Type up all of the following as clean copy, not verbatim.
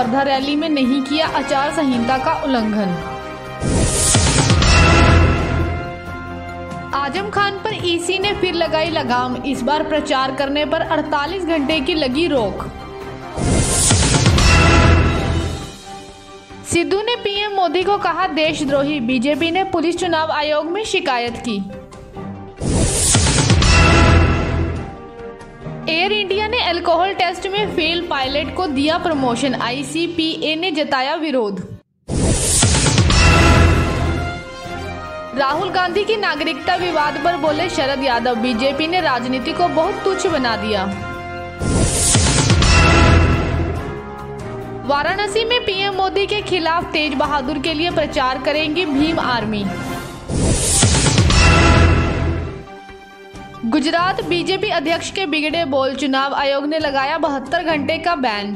Wardha rally में नहीं किया आचार संहिता का उल्लंघन। आजम खान पर ईसी ने फिर लगाई लगाम, इस बार प्रचार करने पर 48 घंटे की लगी रोक। सिद्धू ने पीएम मोदी को कहा देशद्रोही, बीजेपी ने पुलिस चुनाव आयोग में शिकायत की। एयर इंडिया ने अल्कोहल टेस्ट में फेल पायलट को दिया प्रमोशन, आईसीपीए ने जताया विरोध। राहुल गांधी की नागरिकता विवाद पर बोले शरद यादव, बीजेपी ने राजनीति को बहुत तुच्छ बना दिया। वाराणसी में पीएम मोदी के खिलाफ तेज बहादुर के लिए प्रचार करेंगी भीम आर्मी। गुजरात बीजेपी अध्यक्ष के बिगड़े बोल, चुनाव आयोग ने लगाया 72 घंटे का बैन।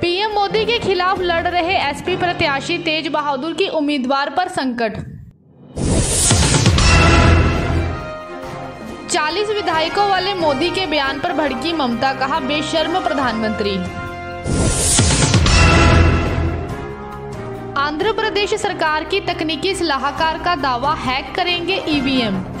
पीएम मोदी के खिलाफ लड़ रहे एसपी प्रत्याशी तेज बहादुर की उम्मीदवार पर संकट। 40 विधायकों वाले मोदी के बयान पर भड़की ममता, कहा बेशर्म प्रधानमंत्री। आंध्र प्रदेश सरकार की तकनीकी सलाहकार का दावा, हैक करेंगे ईवीएम।